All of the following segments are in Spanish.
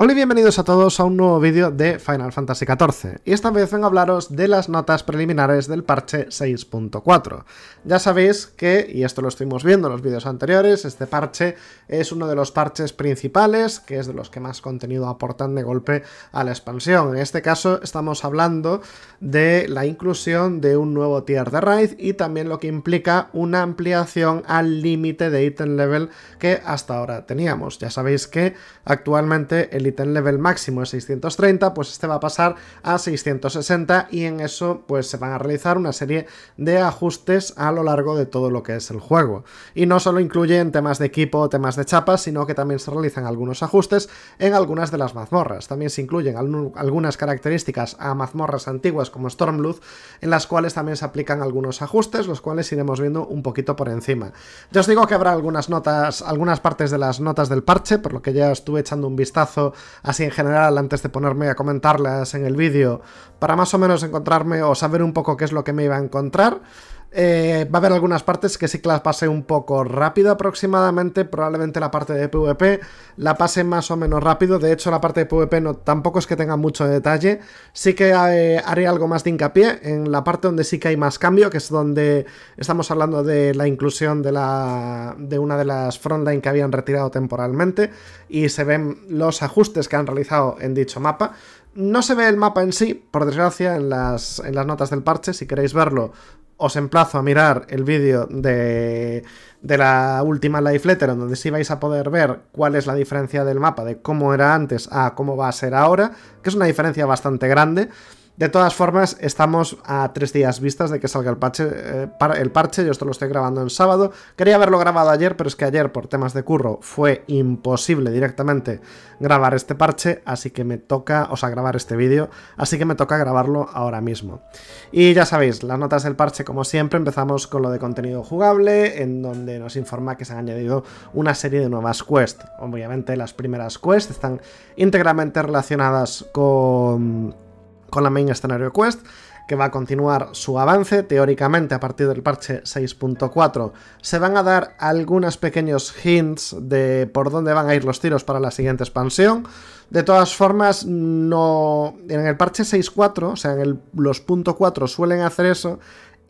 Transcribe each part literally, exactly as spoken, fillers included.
Hola y bienvenidos a todos a un nuevo vídeo de Final Fantasy catorce, y esta vez vengo a hablaros de las notas preliminares del parche seis punto cuatro. Ya sabéis que, y esto lo estuvimos viendo en los vídeos anteriores, este parche es uno de los parches principales, que es de los que más contenido aportan de golpe a la expansión. En este caso estamos hablando de la inclusión de un nuevo tier de raid y también lo que implica una ampliación al límite de ítem level que hasta ahora teníamos. Ya sabéis que actualmente el ítem level máximo es seiscientos treinta, pues este va a pasar a seiscientos sesenta y en eso pues se van a realizar una serie de ajustes a lo largo de todo lo que es el juego. Y no solo incluyen temas de equipo, temas de chapas, sino que también se realizan algunos ajustes en algunas de las mazmorras. También se incluyen algunas características a mazmorras antiguas como Stormblood, en las cuales también se aplican algunos ajustes, los cuales iremos viendo un poquito por encima. Ya os digo que habrá algunas notas, algunas partes de las notas del parche, por lo que ya estuve echando un vistazo así en general antes de ponerme a comentarlas en el vídeo, para más o menos encontrarme o saber un poco qué es lo que me iba a encontrar. Eh, va a haber algunas partes que sí que las pasé un poco rápido aproximadamente, probablemente la parte de PvP la pase más o menos rápido. De hecho, la parte de PvP no, tampoco es que tenga mucho detalle. Sí que eh, haré algo más de hincapié en la parte donde sí que hay más cambio, que es donde estamos hablando de la inclusión de, la, de una de las frontline que habían retirado temporalmente, y se ven los ajustes que han realizado en dicho mapa. No se ve el mapa en sí, por desgracia, en las, en las notas del parche. Si queréis verlo, os emplazo a mirar el vídeo de, de la última live letter, en donde sí vais a poder ver cuál es la diferencia del mapa, de cómo era antes a cómo va a ser ahora, que es una diferencia bastante grande. De todas formas, estamos a tres días vistas de que salga el parche, eh, el parche, yo esto lo estoy grabando en sábado. Quería haberlo grabado ayer, pero es que ayer por temas de curro fue imposible directamente grabar este parche, así que me toca, o sea, grabar este vídeo, así que me toca grabarlo ahora mismo. Y ya sabéis, las notas del parche como siempre, empezamos con lo de contenido jugable, en donde nos informa que se han añadido una serie de nuevas quests. Obviamente las primeras quests están íntegramente relacionadas con... con la main escenario quest, que va a continuar su avance. Teóricamente, a partir del parche seis punto cuatro se van a dar algunos pequeños hints de por dónde van a ir los tiros para la siguiente expansión. De todas formas, no en el parche seis punto cuatro, o sea, en el, los punto cuatro suelen hacer eso.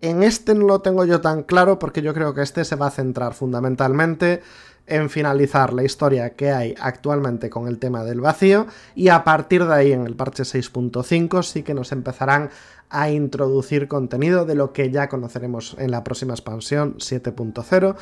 En este no lo tengo yo tan claro, porque yo creo que este se va a centrar fundamentalmente en finalizar la historia que hay actualmente con el tema del vacío, y a partir de ahí en el parche seis punto cinco sí que nos empezarán a introducir contenido de lo que ya conoceremos en la próxima expansión siete punto cero.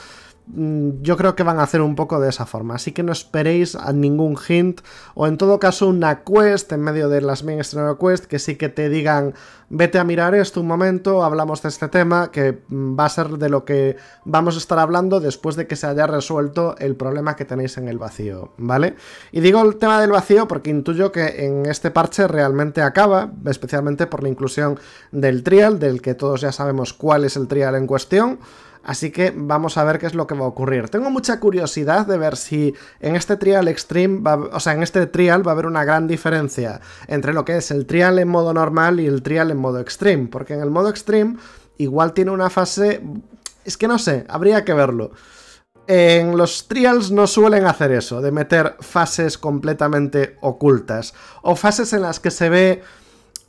Yo creo que van a hacer un poco de esa forma, así que no esperéis a ningún hint, o en todo caso una quest en medio de las main scenario quest, que sí que te digan vete a mirar esto un momento, hablamos de este tema, que va a ser de lo que vamos a estar hablando después de que se haya resuelto el problema que tenéis en el vacío, ¿vale? Y digo el tema del vacío porque intuyo que en este parche realmente acaba, especialmente por la inclusión del trial, del que todos ya sabemos cuál es el trial en cuestión. Así que vamos a ver qué es lo que va a ocurrir. Tengo mucha curiosidad de ver si en este trial extreme, va, o sea, en este trial va a haber una gran diferencia entre lo que es el trial en modo normal y el trial en modo extreme, porque en el modo extreme igual tiene una fase... Es que no sé, habría que verlo. En los trials no suelen hacer eso, de meter fases completamente ocultas, o fases en las que se ve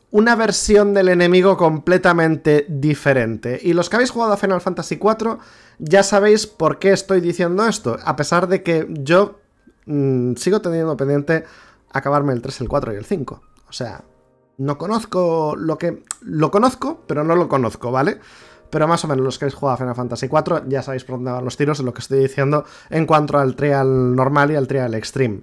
una versión del enemigo completamente diferente. Y los que habéis jugado a Final Fantasy cuatro ya sabéis por qué estoy diciendo esto, a pesar de que yo mmm, sigo teniendo pendiente acabarme el tres, el cuatro y el cinco. O sea, no conozco lo que... Lo conozco, pero no lo conozco, ¿vale? Pero más o menos los que habéis jugado a Final Fantasy cuatro ya sabéis por dónde van los tiros, es lo que estoy diciendo en cuanto al trial normal y al trial extreme,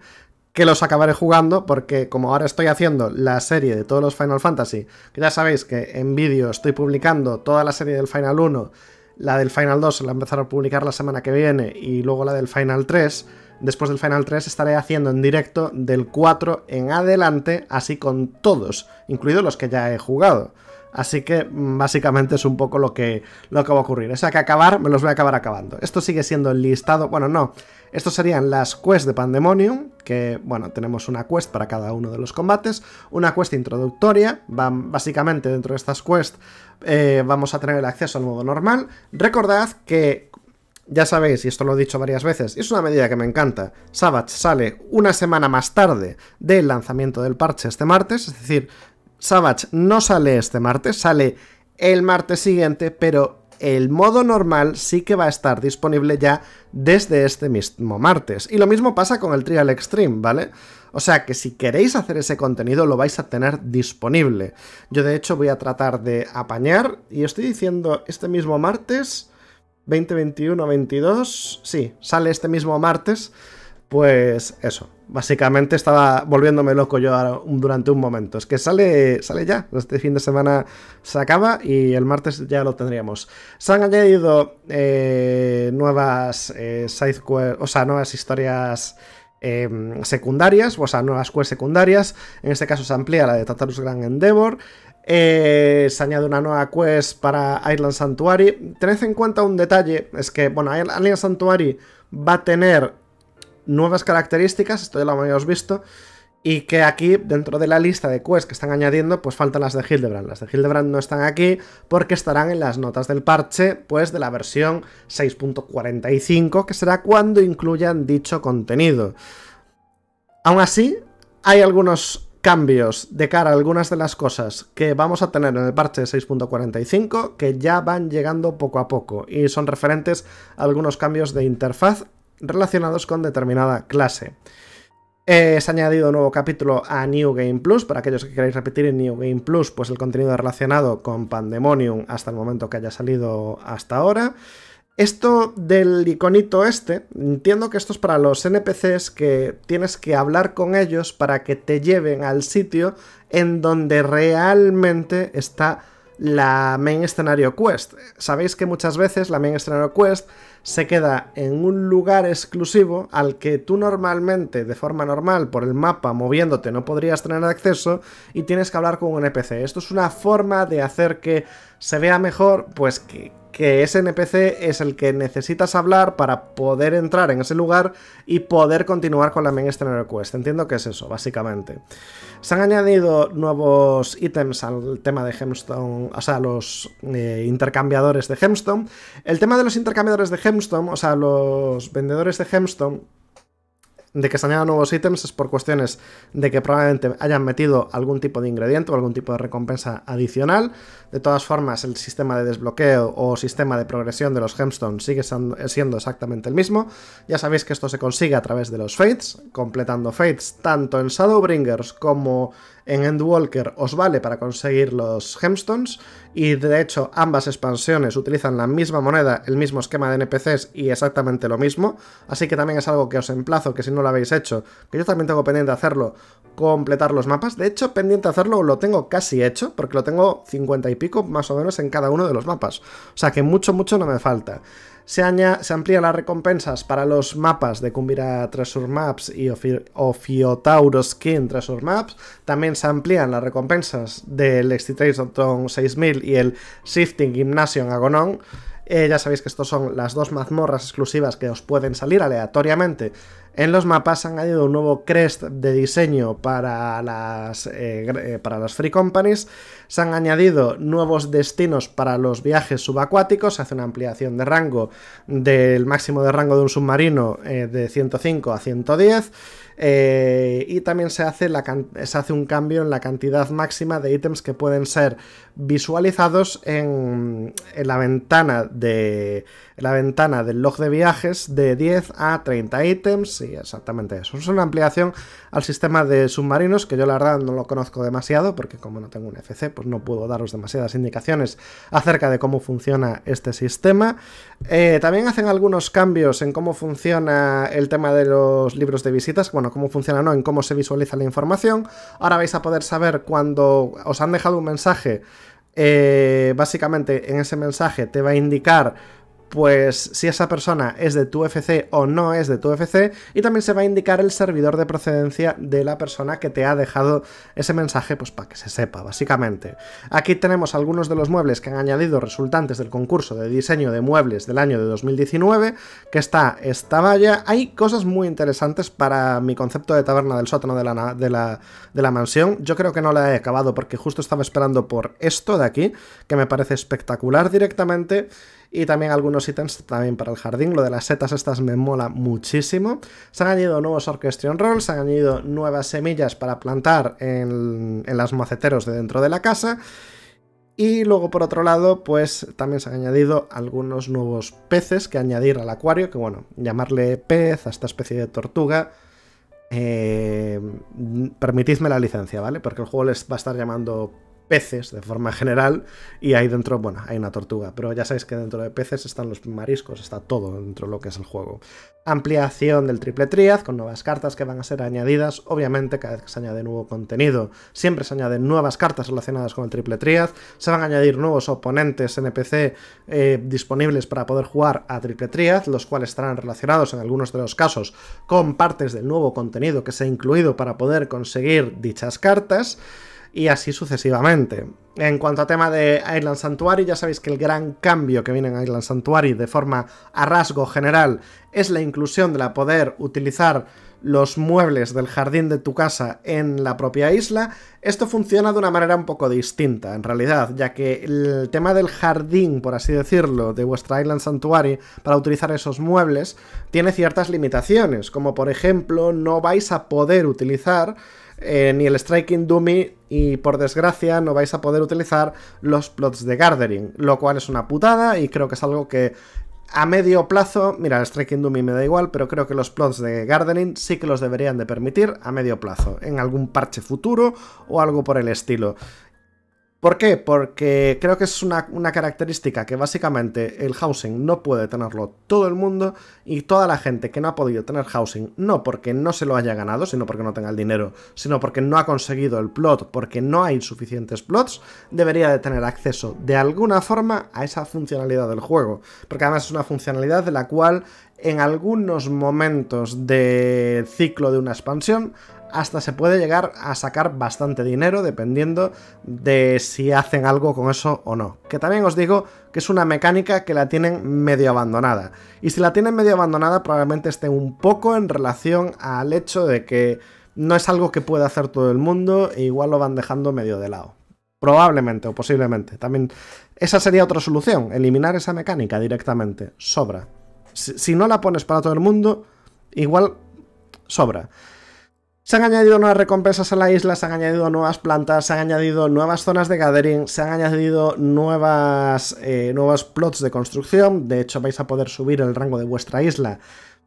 que los acabaré jugando, porque como ahora estoy haciendo la serie de todos los Final Fantasy, que ya sabéis que en vídeo estoy publicando toda la serie del Final uno, la del Final dos la empezaré a publicar la semana que viene, y luego la del Final tres, después del Final tres estaré haciendo en directo del cuatro en adelante, así con todos, incluidos los que ya he jugado. Así que básicamente es un poco lo que, lo que va a ocurrir. O sea, que acabar, me los voy a acabar acabando. Esto sigue siendo el listado... Bueno, no. Estos serían las quests de Pandemonium, que, bueno, tenemos una quest para cada uno de los combates. Una quest introductoria. Va, básicamente, dentro de estas quests eh, vamos a tener el acceso al modo normal. Recordad que Ya sabéis, y esto lo he dicho varias veces, es una medida que me encanta. Savage sale una semana más tarde del lanzamiento del parche este martes, es decir, Savage no sale este martes, sale el martes siguiente, pero el modo normal sí que va a estar disponible ya desde este mismo martes. Y lo mismo pasa con el Trial Extreme, ¿vale? O sea que si queréis hacer ese contenido lo vais a tener disponible. Yo de hecho voy a tratar de apañar, y estoy diciendo este mismo martes, veinte, veintiuno, veintidós, sí, sale este mismo martes, pues eso. Básicamente estaba volviéndome loco yo durante un momento. Es que sale, sale ya. Este fin de semana se acaba y el martes ya lo tendríamos. Se han añadido eh, nuevas eh, side quest, o sea, nuevas historias eh, secundarias, o sea, nuevas quests secundarias. En este caso se amplía la de Tartarus Grand Endeavor. Eh, se añade una nueva quest para Island Sanctuary. Tened en cuenta un detalle, es que, bueno, Island Sanctuary va a tener nuevas características, esto ya lo habíamos visto, y que aquí, dentro de la lista de quests que están añadiendo, pues faltan las de Hildebrand. Las de Hildebrand no están aquí porque estarán en las notas del parche, pues de la versión seis punto cuarenta y cinco, que será cuando incluyan dicho contenido. Aún así, hay algunos cambios de cara a algunas de las cosas que vamos a tener en el parche seis punto cuarenta y cinco, que ya van llegando poco a poco, y son referentes a algunos cambios de interfaz relacionados con determinada clase. Eh, se ha añadido un nuevo capítulo a New Game Plus, para aquellos que queráis repetir en New Game Plus, pues el contenido relacionado con Pandemonium hasta el momento que haya salido hasta ahora. Esto del iconito este, entiendo que esto es para los N P Cs que tienes que hablar con ellos para que te lleven al sitio en donde realmente está la main escenario quest. Sabéis que muchas veces la main escenario quest se queda en un lugar exclusivo al que tú normalmente, de forma normal, por el mapa moviéndote, no podrías tener acceso y tienes que hablar con un N P C. Esto es una forma de hacer que se vea mejor, pues que, que ese N P C es el que necesitas hablar para poder entrar en ese lugar y poder continuar con la main scenario quest. Entiendo que es eso, básicamente. Se han añadido nuevos ítems al tema de Gemstone, o sea, los eh, intercambiadores de Gemstone. El tema de los intercambiadores de Gemstone, o sea, los vendedores de Gemstone, de que se añadan nuevos ítems es por cuestiones de que probablemente hayan metido algún tipo de ingrediente o algún tipo de recompensa adicional. De todas formas, el sistema de desbloqueo o sistema de progresión de los gemstones sigue siendo exactamente el mismo. Ya sabéis que esto se consigue a través de los fates, completando fates tanto en Shadowbringers como en Endwalker os vale para conseguir los gemstones, y de hecho ambas expansiones utilizan la misma moneda, el mismo esquema de N P Cs y exactamente lo mismo, así que también es algo que os emplazo, que si no lo habéis hecho, que yo también tengo pendiente hacerlo, completar los mapas. De hecho, pendiente hacerlo lo tengo casi hecho, porque lo tengo cincuenta y pico más o menos en cada uno de los mapas, o sea que mucho mucho no me falta. Se, añade, se amplían las recompensas para los mapas de Kumbira Treasure Maps y Ophiotauroskin Treasure Maps. También se amplían las recompensas del X T Trace seis mil y el Shifting Gymnasium Agonon. Eh, ya sabéis que estos son las dos mazmorras exclusivas que os pueden salir aleatoriamente en los mapas. Han añadido un nuevo crest de diseño para las, eh, para las free companies. Se han añadido nuevos destinos para los viajes subacuáticos. Se hace una ampliación de rango del máximo de rango de un submarino eh, de ciento cinco a ciento diez. Eh, y también se hace, la se hace un cambio en la cantidad máxima de ítems que pueden ser visualizados en, en, la, ventana de, en la ventana del log de viajes de diez a treinta ítems. Sí, exactamente eso. Es una ampliación al sistema de submarinos que yo la verdad no lo conozco demasiado porque como no tengo un F C pues no puedo daros demasiadas indicaciones acerca de cómo funciona este sistema. Eh, también hacen algunos cambios en cómo funciona el tema de los libros de visitas. Bueno, cómo funciona no, en cómo se visualiza la información. Ahora vais a poder saber cuando os han dejado un mensaje. Eh, básicamente en ese mensaje te va a indicar pues si esa persona es de tu F C o no es de tu F C, y también se va a indicar el servidor de procedencia de la persona que te ha dejado ese mensaje, pues para que se sepa, básicamente. Aquí tenemos algunos de los muebles que han añadido resultantes del concurso de diseño de muebles del año de dos mil diecinueve, que está esta valla. Hay cosas muy interesantes para mi concepto de taberna del sótano de la, de la, de la mansión. Yo creo que no la he acabado porque justo estaba esperando por esto de aquí, que me parece espectacular directamente. y también algunos ítems también para el jardín. Lo de las setas estas me mola muchísimo. Se han añadido nuevos Orchestration Rolls, se han añadido nuevas semillas para plantar en, en los maceteros de dentro de la casa. Y luego por otro lado, pues también se han añadido algunos nuevos peces que añadir al acuario, que bueno, llamarle pez a esta especie de tortuga, eh, permitidme la licencia, ¿vale? Porque el juego les va a estar llamando peces de forma general y ahí dentro, bueno, hay una tortuga, pero ya sabéis que dentro de peces están los mariscos, está todo dentro de lo que es el juego. Ampliación del triple triad con nuevas cartas que van a ser añadidas. Obviamente cada vez que se añade nuevo contenido siempre se añaden nuevas cartas relacionadas con el triple triad, se van a añadir nuevos oponentes N P C eh, disponibles para poder jugar a triple triad, los cuales estarán relacionados en algunos de los casos con partes del nuevo contenido que se ha incluido para poder conseguir dichas cartas. Y así sucesivamente. En cuanto a tema de Island Sanctuary, ya sabéis que el gran cambio que viene en Island Sanctuary de forma a rasgo general es la inclusión de la poder utilizar los muebles del jardín de tu casa en la propia isla. Esto funciona de una manera un poco distinta, en realidad, ya que el tema del jardín, por así decirlo, de vuestra Island Sanctuary, para utilizar esos muebles, tiene ciertas limitaciones, como por ejemplo, no vais a poder utilizar Eh, ni el Striking Dummy y por desgracia no vais a poder utilizar los plots de Gardening, lo cual es una putada y creo que es algo que a medio plazo, mira, el Striking Dummy me da igual, pero creo que los plots de Gardening sí que los deberían de permitir a medio plazo, en algún parche futuro o algo por el estilo. ¿Por qué? Porque creo que es una, una característica que básicamente el housing no puede tenerlo todo el mundo y toda la gente que no ha podido tener housing, no porque no se lo haya ganado, sino porque no tenga el dinero, sino porque no ha conseguido el plot, porque no hay suficientes plots, debería de tener acceso de alguna forma a esa funcionalidad del juego, porque además es una funcionalidad de la cual en algunos momentos de ciclo de una expansión hasta se puede llegar a sacar bastante dinero dependiendo de si hacen algo con eso o no. Que también os digo que es una mecánica que la tienen medio abandonada. Y si la tienen medio abandonada probablemente esté un poco en relación al hecho de que no es algo que pueda hacer todo el mundo e igual lo van dejando medio de lado. Probablemente o posiblemente. También esa sería otra solución, eliminar esa mecánica directamente. Sobra. Si, si no la pones para todo el mundo, igual sobra. Se han añadido nuevas recompensas a la isla, se han añadido nuevas plantas, se han añadidido nuevas zonas de gathering, se han añadido nuevas, eh, nuevos plots de construcción. De hecho vais a poder subir el rango de vuestra isla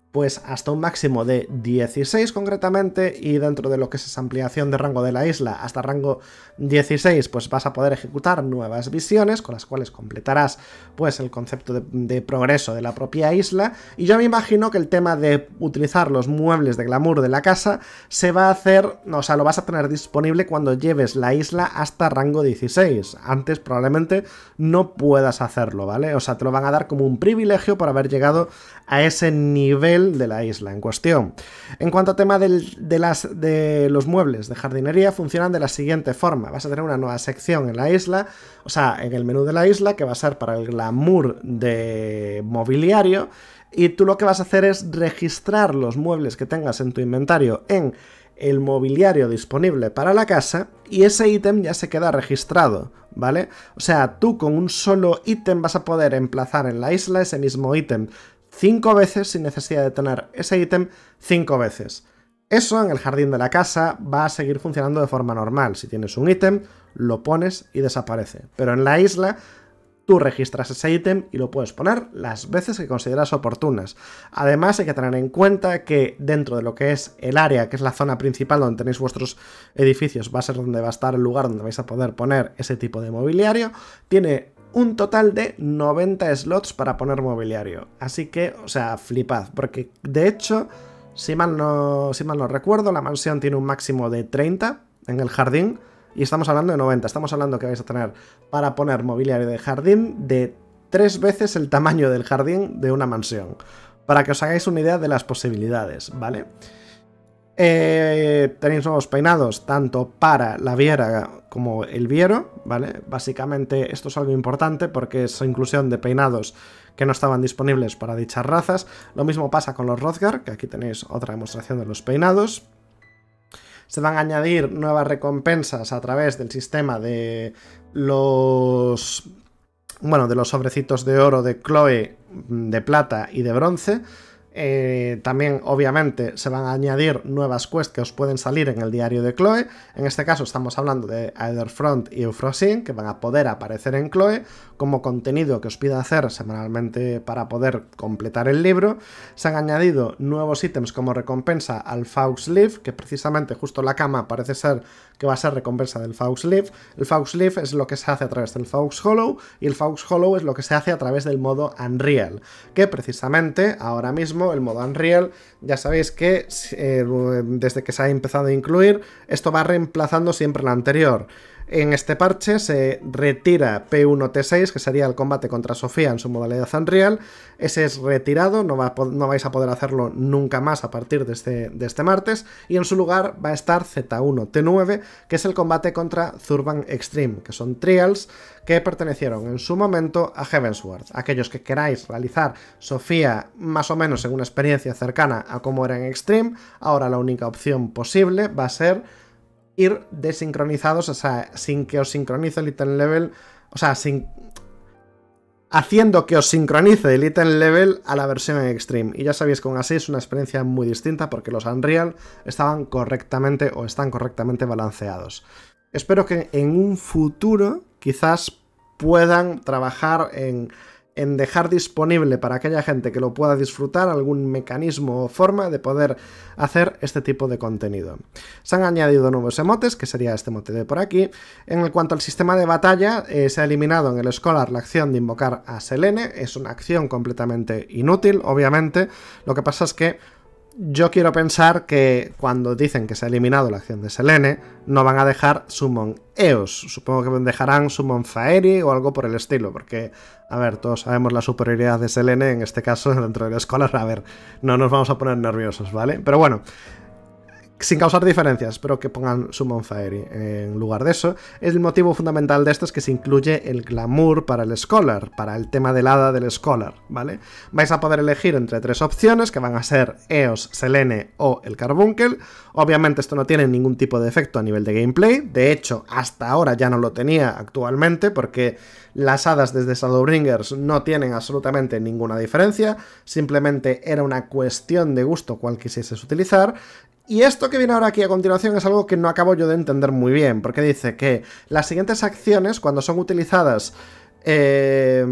pues hasta un máximo de dieciséis concretamente, y dentro de lo que es esa ampliación de rango de la isla hasta rango dieciséis pues vas a poder ejecutar nuevas visiones con las cuales completarás pues el concepto de, de progreso de la propia isla. Y yo me imagino que el tema de utilizar los muebles de glamour de la casa se va a hacer, o sea, lo vas a tener disponible cuando lleves la isla hasta rango dieciséis, antes probablemente no puedas hacerlo, ¿vale? O sea, te lo van a dar como un privilegio por haber llegado a ese nivel de la isla en cuestión. En cuanto a tema del, de, las, de los muebles de jardinería, funcionan de la siguiente forma. Vas a tener una nueva sección en la isla, o sea, en el menú de la isla, que va a ser para el glamour de mobiliario, y tú lo que vas a hacer es registrar los muebles que tengas en tu inventario en el mobiliario disponible para la casa, y ese ítem ya se queda registrado, ¿vale? O sea, tú con un solo ítem vas a poder emplazar en la isla ese mismo ítem cinco veces sin necesidad de tener ese ítem cinco veces. Eso en el jardín de la casa va a seguir funcionando de forma normal. Si tienes un ítem, lo pones y desaparece. Pero en la isla, tú registras ese ítem y lo puedes poner las veces que consideras oportunas. Además, hay que tener en cuenta que dentro de lo que es el área, que es la zona principal donde tenéis vuestros edificios, va a ser donde va a estar el lugar donde vais a poder poner ese tipo de mobiliario. Tiene un total de noventa slots para poner mobiliario. Así que, o sea, flipad. Porque, de hecho, si mal no, si mal no recuerdo, la mansión tiene un máximo de treinta en el jardín. Y estamos hablando de noventa. Estamos hablando que vais a tener para poner mobiliario de jardín de tres veces el tamaño del jardín de una mansión. Para que os hagáis una idea de las posibilidades, ¿vale? Eh, tenéis nuevos peinados tanto para la viera como el viero, ¿vale? Básicamente esto es algo importante porque es inclusión de peinados que no estaban disponibles para dichas razas. Lo mismo pasa con los Rodgar, que aquí tenéis otra demostración de los peinados. Se van a añadir nuevas recompensas a través del sistema de los bueno, de los sobrecitos de oro de Khloe, de plata y de bronce. Eh, también, obviamente, se van a añadir nuevas quests que os pueden salir en el diario de Khloe. En este caso estamos hablando de Aetherfont y Euphrosyne, que van a poder aparecer en Khloe como contenido que os pida hacer semanalmente para poder completar el libro. Se han añadido nuevos ítems como recompensa al Faux Leaf, que precisamente justo la cama parece ser que va a ser recompensa del Faux Leaf. El Faux Leaf es lo que se hace a través del Faux Hollow, y el Faux Hollow es lo que se hace a través del modo Unreal, que precisamente ahora mismo el modo Unreal, ya sabéis que eh, desde que se ha empezado a incluir, esto va reemplazando siempre lo anterior. En este parche se retira P uno T seis, que sería el combate contra Sofía en su modalidad Unreal. Ese es retirado, no, va, no vais a poder hacerlo nunca más a partir de este, de este martes. Y en su lugar va a estar Z uno T nueve, que es el combate contra Zurvan Extreme, que son trials que pertenecieron en su momento a Heavensward. Aquellos que queráis realizar Sofía más o menos en una experiencia cercana a como era en Extreme, ahora la única opción posible va a ser ir desincronizados, o sea, sin que os sincronice el item level, o sea, sin haciendo que os sincronice el item level a la versión en Extreme. Y ya sabéis que aún así es una experiencia muy distinta porque los Unreal estaban correctamente o están correctamente balanceados. Espero que en un futuro quizás puedan trabajar en... en dejar disponible para aquella gente que lo pueda disfrutar algún mecanismo o forma de poder hacer este tipo de contenido. Se han añadido nuevos emotes, que sería este emote de por aquí. En cuanto al sistema de batalla, eh, se ha eliminado en el Scholar la acción de invocar a Selene. Es una acción completamente inútil, obviamente. Lo que pasa es que yo quiero pensar que cuando dicen que se ha eliminado la acción de Selene, no van a dejar Summon Eos. Supongo que dejarán Summon Faeri o algo por el estilo, porque, a ver, todos sabemos la superioridad de Selene, en este caso, dentro del Scholar. A ver, no nos vamos a poner nerviosos, ¿vale? Pero bueno, sin causar diferencias, espero que pongan Summon Faerie en lugar de eso. El motivo fundamental de esto es que se incluye el glamour para el Scholar, para el tema del hada del Scholar, ¿vale? Vais a poder elegir entre tres opciones, que van a ser Eos, Selene o el Carbuncle. Obviamente esto no tiene ningún tipo de efecto a nivel de gameplay, de hecho hasta ahora ya no lo tenía actualmente, porque las hadas desde Shadowbringers no tienen absolutamente ninguna diferencia, simplemente era una cuestión de gusto cual quisieses utilizar. Y esto que viene ahora aquí a continuación es algo que no acabo yo de entender muy bien, porque dice que las siguientes acciones, cuando son utilizadas, eh,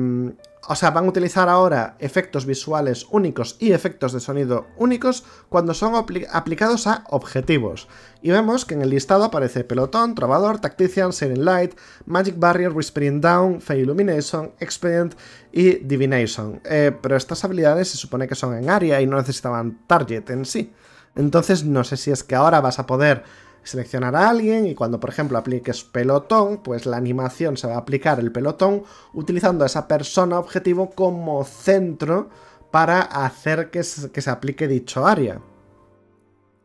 o sea, van a utilizar ahora efectos visuales únicos y efectos de sonido únicos cuando son apli- aplicados a objetivos. Y vemos que en el listado aparece Pelotón, Trovador, Tactician, Searing Light, Magic Barrier, Whispering Down, Fey Illumination, Expedient y Divination. Eh, pero estas habilidades se supone que son en área y no necesitaban target en sí. Entonces no sé si es que ahora vas a poder seleccionar a alguien y cuando por ejemplo apliques pelotón, pues la animación se va a aplicar el pelotón utilizando a esa persona objetivo como centro para hacer que se, que se aplique dicho área.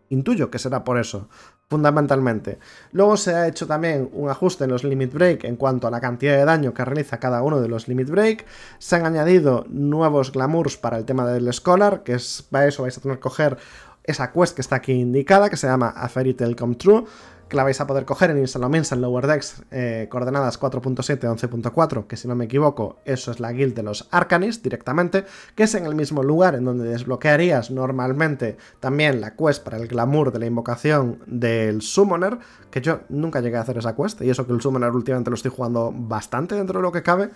Intuyo que será por eso, fundamentalmente. Luego se ha hecho también un ajuste en los Limit Break en cuanto a la cantidad de daño que realiza cada uno de los Limit Break. Se han añadido nuevos glamours para el tema del Scholar, que es, para eso vais a tener que coger esa quest que está aquí indicada, que se llama A Fairy Tale Come True, que la vais a poder coger en Instalomins en Lower Decks, eh, coordenadas cuatro punto siete, once punto cuatro, que si no me equivoco, eso es la guild de los Arcanis directamente, que es en el mismo lugar en donde desbloquearías normalmente también la quest para el glamour de la invocación del Summoner, que yo nunca llegué a hacer esa quest, y eso que el Summoner últimamente lo estoy jugando bastante dentro de lo que cabe,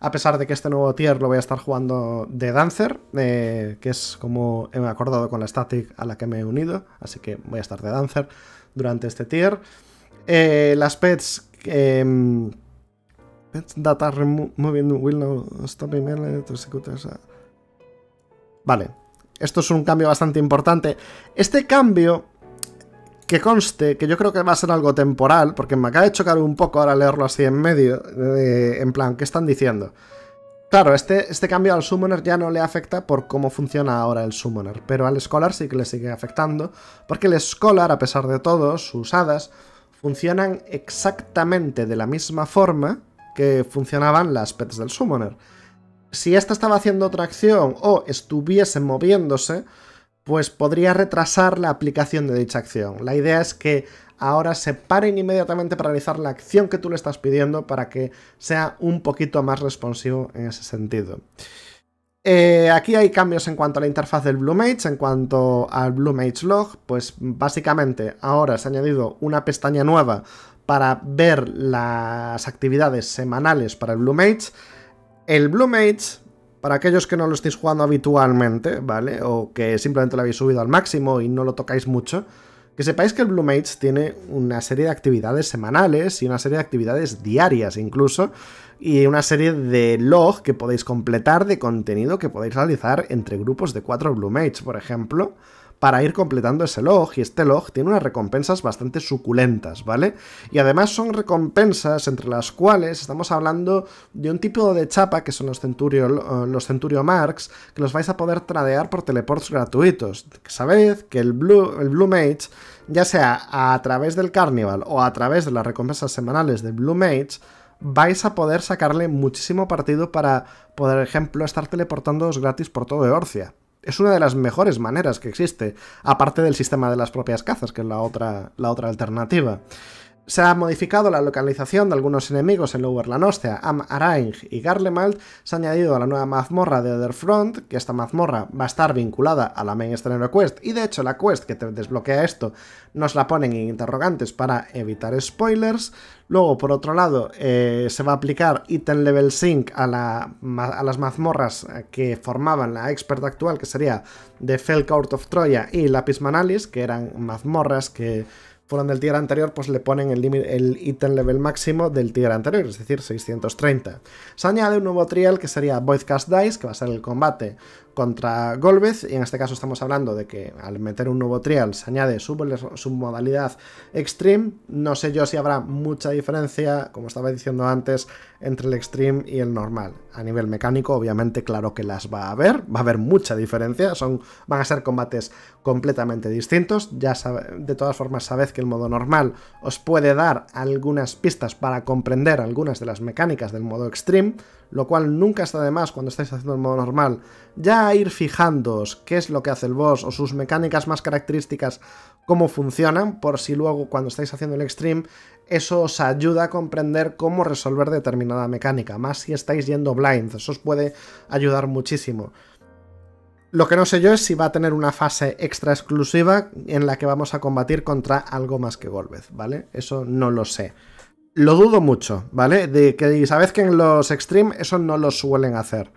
a pesar de que este nuevo tier lo voy a estar jugando de Dancer, eh, que es como he acordado con la Static a la que me he unido, así que voy a estar de Dancer durante este tier. Eh, las pets... Eh, pets that are moving will not stop immediately to execute. Vale, esto es un cambio bastante importante. Este cambio, que conste, que yo creo que va a ser algo temporal, porque me acaba de chocar un poco ahora leerlo así en medio, eh, en plan, ¿qué están diciendo? Claro, este, este cambio al Summoner ya no le afecta por cómo funciona ahora el Summoner, pero al Scholar sí que le sigue afectando, porque el Scholar, a pesar de todo, sus hadas funcionan exactamente de la misma forma que funcionaban las pets del Summoner. Si esta estaba haciendo otra acción o estuviese moviéndose, pues podría retrasar la aplicación de dicha acción. La idea es que ahora se paren inmediatamente para realizar la acción que tú le estás pidiendo para que sea un poquito más responsivo en ese sentido. Eh, aquí hay cambios en cuanto a la interfaz del Blue Mage, en cuanto al Blue Mage Log, pues básicamente ahora se ha añadido una pestaña nueva para ver las actividades semanales para el Blue Mage. El Blue Mage, para aquellos que no lo estéis jugando habitualmente, ¿vale? O que simplemente lo habéis subido al máximo y no lo tocáis mucho, que sepáis que el Blue Mage tiene una serie de actividades semanales y una serie de actividades diarias incluso, y una serie de log que podéis completar de contenido que podéis realizar entre grupos de cuatro Blue Mages, por ejemplo, para ir completando ese log, y este log tiene unas recompensas bastante suculentas, ¿vale? Y además son recompensas entre las cuales estamos hablando de un tipo de chapa que son los Centurio, los Centurio Marks, que los vais a poder tradear por teleports gratuitos. Sabed que el Blue, el Blue Mage, ya sea a través del Carnival o a través de las recompensas semanales de Blue Mage, vais a poder sacarle muchísimo partido para, por ejemplo, estar teleportándoos gratis por todo Eorcia. Es una de las mejores maneras que existe, aparte del sistema de las propias cazas, que es la otra, la otra alternativa. Se ha modificado la localización de algunos enemigos en Lower Lanostia, Am Araing y Garlemald. Se ha añadido a la nueva mazmorra de Aetherfont, que esta mazmorra va a estar vinculada a la Main Scenario Quest, y de hecho la quest que te desbloquea esto nos la ponen en interrogantes para evitar spoilers. Luego, por otro lado, eh, se va a aplicar Item Level Sync a, la, a las mazmorras que formaban la Expert actual, que sería The Fell Court of Troya y Lapis Manalis, que eran mazmorras que fueron del tier anterior, pues le ponen el, el ítem level máximo del tier anterior, es decir, seiscientos treinta. Se añade un nuevo trial que sería Voidcast Dice, que va a ser el combate contra Golbez, y en este caso estamos hablando de que al meter un nuevo trial se añade su modalidad Extreme. No sé yo si habrá mucha diferencia, como estaba diciendo antes, entre el Extreme y el normal. A nivel mecánico, obviamente, claro que las va a haber, va a haber mucha diferencia, son, van a ser combates completamente distintos. Ya sabe, de todas formas, sabed que el modo normal os puede dar algunas pistas para comprender algunas de las mecánicas del modo Extreme, lo cual nunca está de más cuando estáis haciendo el modo normal, ya ir fijándoos qué es lo que hace el boss o sus mecánicas más características, cómo funcionan, por si luego cuando estáis haciendo el extreme, eso os ayuda a comprender cómo resolver determinada mecánica, más si estáis yendo blind, eso os puede ayudar muchísimo. Lo que no sé yo es si va a tener una fase extra exclusiva en la que vamos a combatir contra algo más que Golbez, ¿vale? Eso no lo sé. Lo dudo mucho, ¿vale? De que, y sabéis que en los Extreme eso no lo suelen hacer.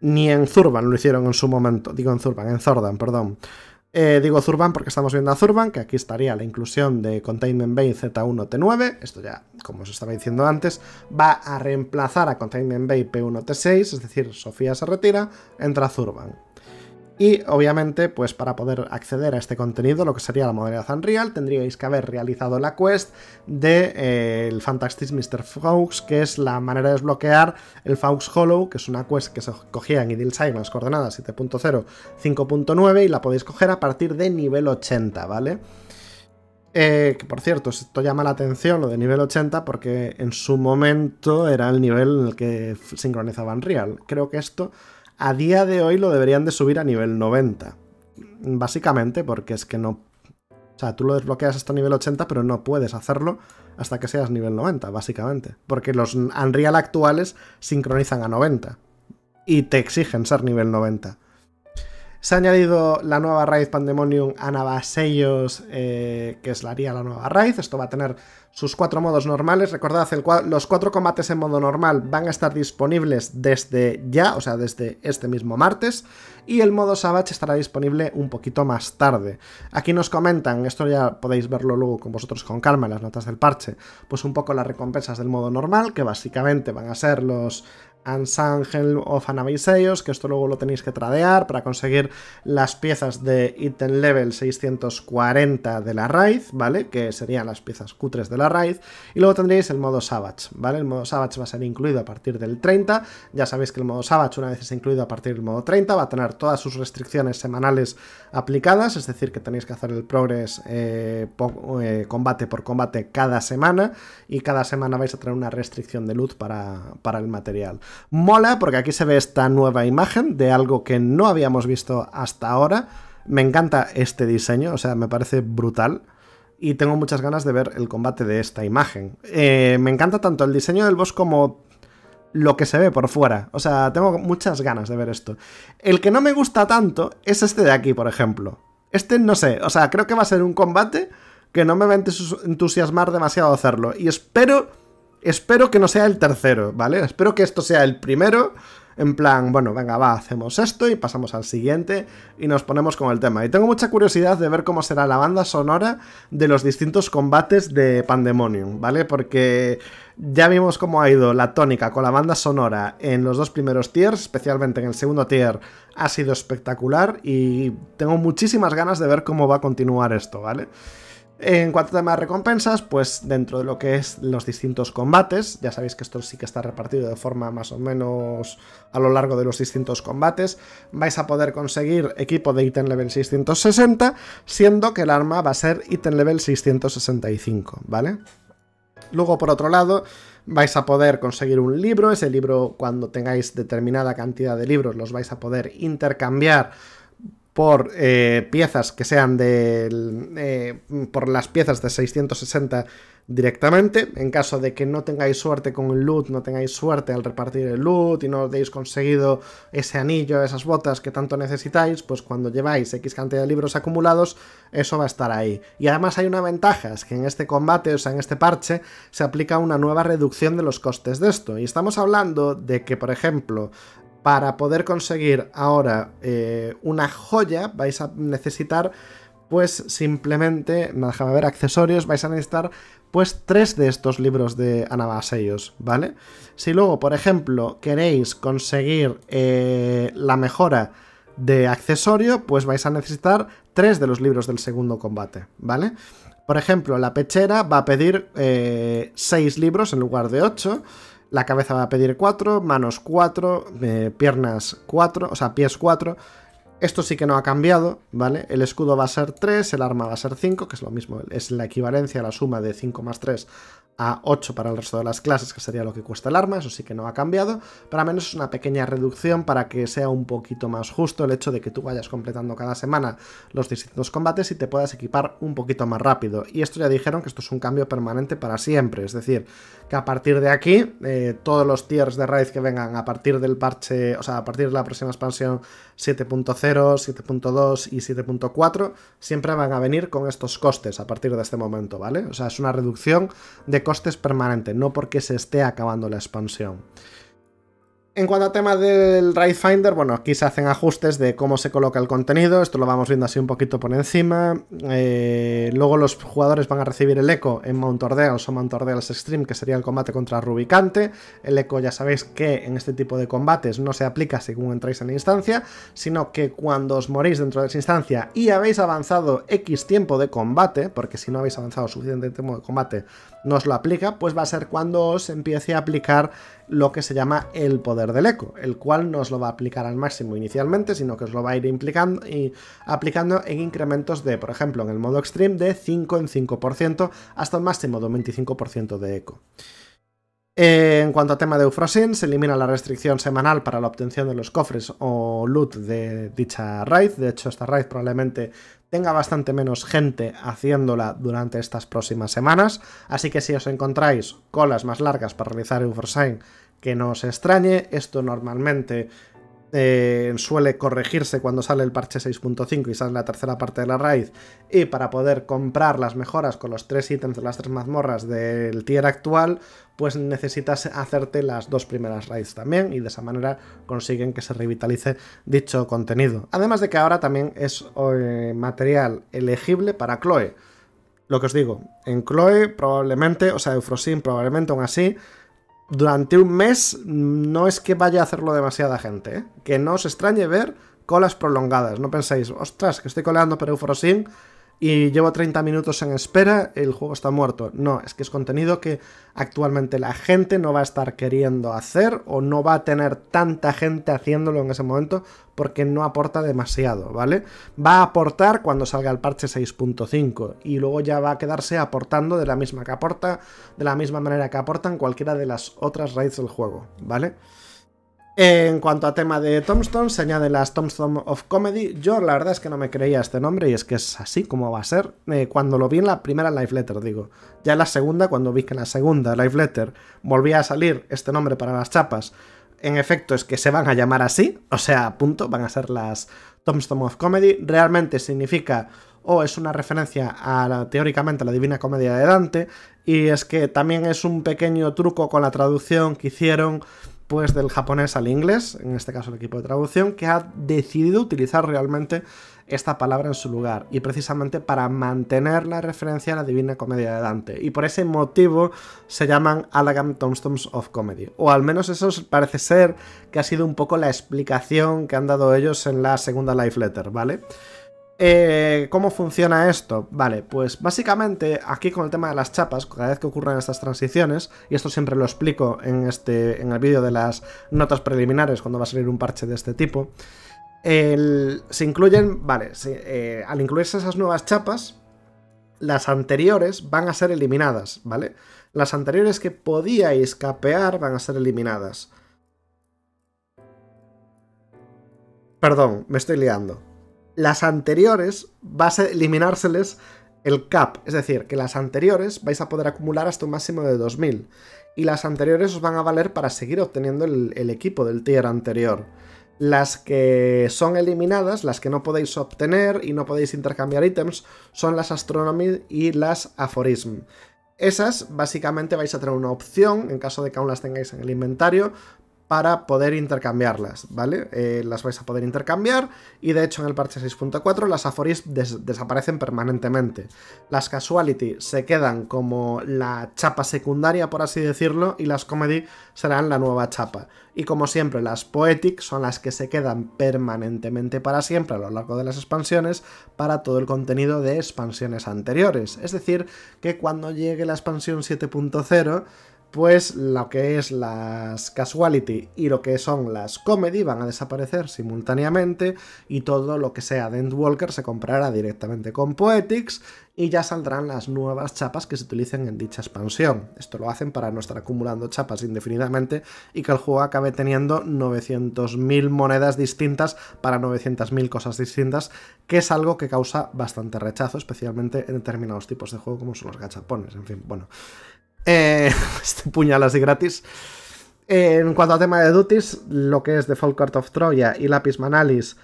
Ni en Zurvan lo hicieron en su momento. Digo en Zurvan, en Zordan, perdón. Eh, digo Zurvan porque estamos viendo a Zurvan, que aquí estaría la inclusión de Containment Bay Z uno T nueve. Esto ya, como os estaba diciendo antes, va a reemplazar a Containment Bay P uno T seis, es decir, Sofía se retira, entra Zurvan. Y obviamente, pues para poder acceder a este contenido, lo que sería la modalidad Unreal, tendríais que haber realizado la quest del de, eh, Fantastic mister Fox, que es la manera de desbloquear el Faux Hollow, que es una quest que se cogía en Idle Sign, las coordenadas siete punto cero, cinco punto nueve, y la podéis coger a partir de nivel ochenta, ¿vale? Eh, que por cierto, esto llama la atención, lo de nivel ochenta, porque en su momento era el nivel en el que sincronizaba Unreal. Creo que esto a día de hoy lo deberían de subir a nivel noventa, básicamente porque es que no, o sea, tú lo desbloqueas hasta nivel ochenta, pero no puedes hacerlo hasta que seas nivel noventa, básicamente, porque los Unreal actuales sincronizan a noventa y te exigen ser nivel noventa. Se ha añadido la nueva raid Pandemonium Anabaseios, eh, que es la haría la nueva raid. Esto va a tener sus cuatro modos normales. Recordad, el, los cuatro combates en modo normal van a estar disponibles desde ya, o sea, desde este mismo martes. Y el modo Savage estará disponible un poquito más tarde. Aquí nos comentan, esto ya podéis verlo luego con vosotros con calma en las notas del parche, pues un poco las recompensas del modo normal, que básicamente van a ser los Unsung Helm of Anabaseios, que esto luego lo tenéis que tradear para conseguir las piezas de Item Level seiscientos cuarenta de la raid, ¿vale? Que serían las piezas cutres de la raid. Y luego tendréis el modo Savage, ¿vale? El modo Savage va a ser incluido a partir del treinta. Ya sabéis que el modo Savage, una vez es incluido a partir del modo treinta, va a tener todas sus restricciones semanales aplicadas, es decir, que tenéis que hacer el progress eh, po eh, combate por combate cada semana, y cada semana vais a tener una restricción de loot para, para el material. Mola porque aquí se ve esta nueva imagen de algo que no habíamos visto hasta ahora, Me encanta este diseño, o sea, me parece brutal. Y tengo muchas ganas de ver el combate de esta imagen. Eh, me encanta tanto el diseño del boss como lo que se ve por fuera. O sea, tengo muchas ganas de ver esto. El que no me gusta tanto es este de aquí, por ejemplo. Este no sé, o sea, creo que va a ser un combate que no me va a entusiasmar demasiado a hacerlo. Y espero, espero que no sea el tercero, ¿vale? Espero que esto sea el primero. En plan, bueno, venga, va, hacemos esto y pasamos al siguiente y nos ponemos con el tema. Y tengo mucha curiosidad de ver cómo será la banda sonora de los distintos combates de Pandemonium, ¿vale? Porque ya vimos cómo ha ido la tónica con la banda sonora en los dos primeros tiers, especialmente en el segundo tier ha sido espectacular y tengo muchísimas ganas de ver cómo va a continuar esto, ¿vale? En cuanto a temas de recompensas, pues dentro de lo que es los distintos combates, ya sabéis que esto sí que está repartido de forma más o menos a lo largo de los distintos combates, vais a poder conseguir equipo de ítem level seiscientos sesenta, siendo que el arma va a ser ítem level seiscientos sesenta y cinco, ¿vale? Luego, por otro lado, vais a poder conseguir un libro, ese libro cuando tengáis determinada cantidad de libros los vais a poder intercambiar por eh, piezas que sean de... Eh, por las piezas de seiscientos sesenta directamente, en caso de que no tengáis suerte con el loot, no tengáis suerte al repartir el loot y no hayáis conseguido ese anillo, esas botas que tanto necesitáis, pues cuando lleváis X cantidad de libros acumulados, eso va a estar ahí. Y además hay una ventaja, es que en este combate, o sea, en este parche, se aplica una nueva reducción de los costes de esto. Y estamos hablando de que, por ejemplo, para poder conseguir ahora eh, una joya vais a necesitar pues simplemente, déjame ver, accesorios, vais a necesitar pues tres de estos libros de Anabaseios, ¿vale? Si luego, por ejemplo, queréis conseguir eh, la mejora de accesorio, pues vais a necesitar tres de los libros del segundo combate, ¿vale? Por ejemplo, la pechera va a pedir eh, seis libros en lugar de ocho. La cabeza va a pedir cuatro, manos cuatro, eh, piernas cuatro, o sea, pies cuatro. Esto sí que no ha cambiado, ¿vale? El escudo va a ser tres, el arma va a ser cinco, que es lo mismo, es la equivalencia a la suma de cinco más tres a ocho para el resto de las clases, que sería lo que cuesta el arma, eso sí que no ha cambiado, pero al menos es una pequeña reducción para que sea un poquito más justo el hecho de que tú vayas completando cada semana los distintos combates y te puedas equipar un poquito más rápido. Y esto ya dijeron que esto es un cambio permanente para siempre, es decir, que a partir de aquí, eh, todos los tiers de raid que vengan a partir del parche, o sea, a partir de la próxima expansión siete punto cero, siete punto dos y siete punto cuatro, siempre van a venir con estos costes a partir de este momento, ¿vale? O sea, es una reducción de costes permanente, no porque se esté acabando la expansión. En cuanto al tema del Raid Finder, bueno, aquí se hacen ajustes de cómo se coloca el contenido, esto lo vamos viendo así un poquito por encima. Eh, luego los jugadores van a recibir el eco en Mount Ordeals o Mount Ordeals Extreme, que sería el combate contra Rubicante. El eco ya sabéis que en este tipo de combates no se aplica según entráis en la instancia, sino que cuando os morís dentro de esa instancia y habéis avanzado X tiempo de combate, porque si no habéis avanzado suficiente tiempo de combate no os lo aplica, pues va a ser cuando os empiece a aplicar lo que se llama el poder del eco, el cual no os lo va a aplicar al máximo inicialmente, sino que os lo va a ir implicando y aplicando en incrementos de, por ejemplo, en el modo extreme de cinco en cinco por ciento hasta un máximo de un veinticinco por ciento de eco. Eh, en cuanto a tema de Euphrosyne, se elimina la restricción semanal para la obtención de los cofres o loot de dicha raid. De hecho, esta raid probablemente tenga bastante menos gente haciéndola durante estas próximas semanas, así que si os encontráis colas más largas para realizar Euphrosyne, que no os extrañe. Esto normalmente eh, suele corregirse cuando sale el parche seis punto cinco y sale la tercera parte de la raid, y para poder comprar las mejoras con los tres ítems de las tres mazmorras del tier actual, pues necesitas hacerte las dos primeras raids también, y de esa manera consiguen que se revitalice dicho contenido. Además de que ahora también es eh, material elegible para Khloe. Lo que os digo, en Khloe probablemente, o sea, Euphrosyne probablemente aún así, durante un mes no es que vaya a hacerlo demasiada gente, ¿eh? Que no os extrañe ver colas prolongadas. No pensáis, ostras, que estoy coleando por Euphrosyne y llevo treinta minutos en espera, el juego está muerto. No, es que es contenido que actualmente la gente no va a estar queriendo hacer o no va a tener tanta gente haciéndolo en ese momento porque no aporta demasiado, ¿vale? Va a aportar cuando salga el parche seis punto cinco y luego ya va a quedarse aportando de la misma que aporta, de la misma manera que aportan cualquiera de las otras raids del juego, ¿vale? En cuanto a tema de tombstones, se añade las Tombstone of Comedy. Yo la verdad es que no me creía este nombre y es que es así como va a ser. Eh, cuando lo vi en la primera Live Letter, digo, ya en la segunda, cuando vi que en la segunda Live Letter volvía a salir este nombre para las chapas, en efecto es que se van a llamar así, o sea, punto, van a ser las Tombstone of Comedy. Realmente significa, o oh, es una referencia a la, teóricamente a la Divina Comedia de Dante, y es que también es un pequeño truco con la traducción que hicieron pues del japonés al inglés, en este caso el equipo de traducción, que ha decidido utilizar realmente esta palabra en su lugar, y precisamente para mantener la referencia a la Divina Comedia de Dante, y por ese motivo se llaman Alagam Tombstones of Comedy, o al menos eso parece ser que ha sido un poco la explicación que han dado ellos en la segunda Live Letter, ¿vale? Eh, ¿Cómo funciona esto? Vale, pues básicamente aquí con el tema de las chapas, cada vez que ocurren estas transiciones, y esto siempre lo explico en, este, en el vídeo de las notas preliminares cuando va a salir un parche de este tipo, el, se incluyen, vale, se, eh, al incluirse esas nuevas chapas, las anteriores van a ser eliminadas, ¿vale? Las anteriores que podíais capear van a ser eliminadas. Perdón, me estoy liando. Las anteriores va a eliminárseles el cap, es decir, que las anteriores vais a poder acumular hasta un máximo de dos mil, y las anteriores os van a valer para seguir obteniendo el, el equipo del tier anterior. Las que son eliminadas, las que no podéis obtener y no podéis intercambiar ítems, son las Astronomy y las Aphorism. Esas básicamente vais a tener una opción, en caso de que aún las tengáis en el inventario, para poder intercambiarlas, ¿vale? Eh, las vais a poder intercambiar, y de hecho en el parche seis punto cuatro las Aphorism des desaparecen permanentemente. Las Casuality se quedan como la chapa secundaria, por así decirlo, y las Comedy serán la nueva chapa. Y como siempre, las Poetic son las que se quedan permanentemente para siempre a lo largo de las expansiones para todo el contenido de expansiones anteriores. Es decir, que cuando llegue la expansión siete punto cero... pues lo que es las Casuality y lo que son las Comedy van a desaparecer simultáneamente, y todo lo que sea de Endwalker se comprará directamente con Poetics, y ya saldrán las nuevas chapas que se utilicen en dicha expansión. Esto lo hacen para no estar acumulando chapas indefinidamente y que el juego acabe teniendo novecientas mil monedas distintas para novecientas mil cosas distintas, que es algo que causa bastante rechazo, especialmente en determinados tipos de juego como son los gachapones, en fin, bueno. Eh, este puñal así gratis. Eh, en cuanto al tema de duties, lo que es The Fell Court of Troya y Lapis Manalis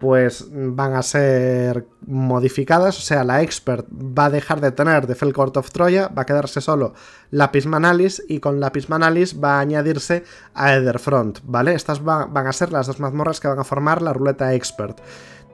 pues van a ser modificadas, o sea, la Expert va a dejar de tener The Fell Court of Troya, va a quedarse solo Lapis Manalis, y con Lapis Manalis va a añadirse a Aetherfont, ¿vale? Estas va, van a ser las dos mazmorras que van a formar la ruleta Expert.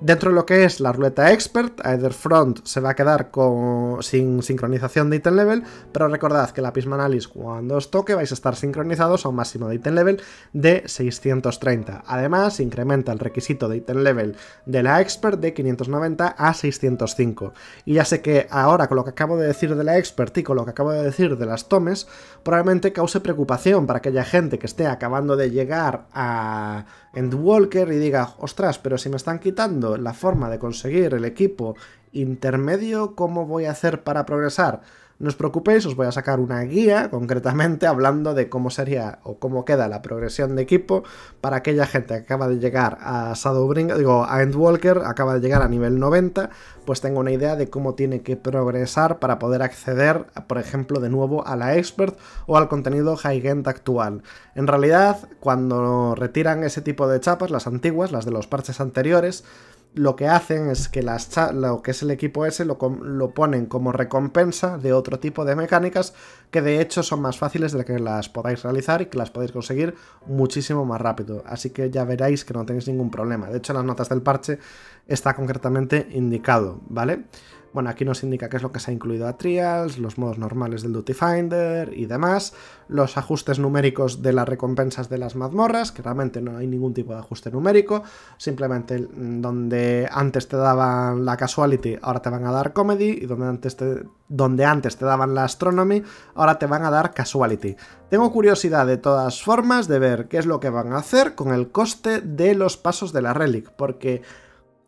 Dentro de lo que es la ruleta Expert, Aetherfont se va a quedar con, sin sincronización de item level, pero recordad que Lapis Manalis, cuando os toque, vais a estar sincronizados a un máximo de item level de seiscientos treinta. Además, incrementa el requisito de item level de la Expert de quinientos noventa a seiscientos cinco. Y ya sé que ahora, con lo que acabo de decir de la Expert y con lo que acabo de decir de las tomes, probablemente cause preocupación para aquella gente que esté acabando de llegar a Endwalker y diga, ostras, pero si me están quitando la forma de conseguir el equipo intermedio, ¿cómo voy a hacer para progresar? No os preocupéis, os voy a sacar una guía concretamente hablando de cómo sería o cómo queda la progresión de equipo para aquella gente que acaba de llegar a Shadowbringers, digo, a Endwalker, acaba de llegar a nivel noventa, pues tenga una idea de cómo tiene que progresar para poder acceder, por ejemplo, de nuevo a la Expert o al contenido high-end actual. En realidad, cuando retiran ese tipo de chapas, las antiguas, las de los parches anteriores, lo que hacen es que las lo que es el equipo ese lo, lo ponen como recompensa de otro tipo de mecánicas que de hecho son más fáciles de que las podáis realizar y que las podéis conseguir muchísimo más rápido, así que ya veréis que no tenéis ningún problema. De hecho, en las notas del parche está concretamente indicado, ¿vale? Bueno, aquí nos indica qué es lo que se ha incluido a Trials, los modos normales del Duty Finder y demás, los ajustes numéricos de las recompensas de las mazmorras, que realmente no hay ningún tipo de ajuste numérico, simplemente donde antes te daban la Casuality, ahora te van a dar Comedy, y donde antes te, donde antes te daban la Astronomy, ahora te van a dar Casuality. Tengo curiosidad de todas formas de ver qué es lo que van a hacer con el coste de los pasos de la Relic, porque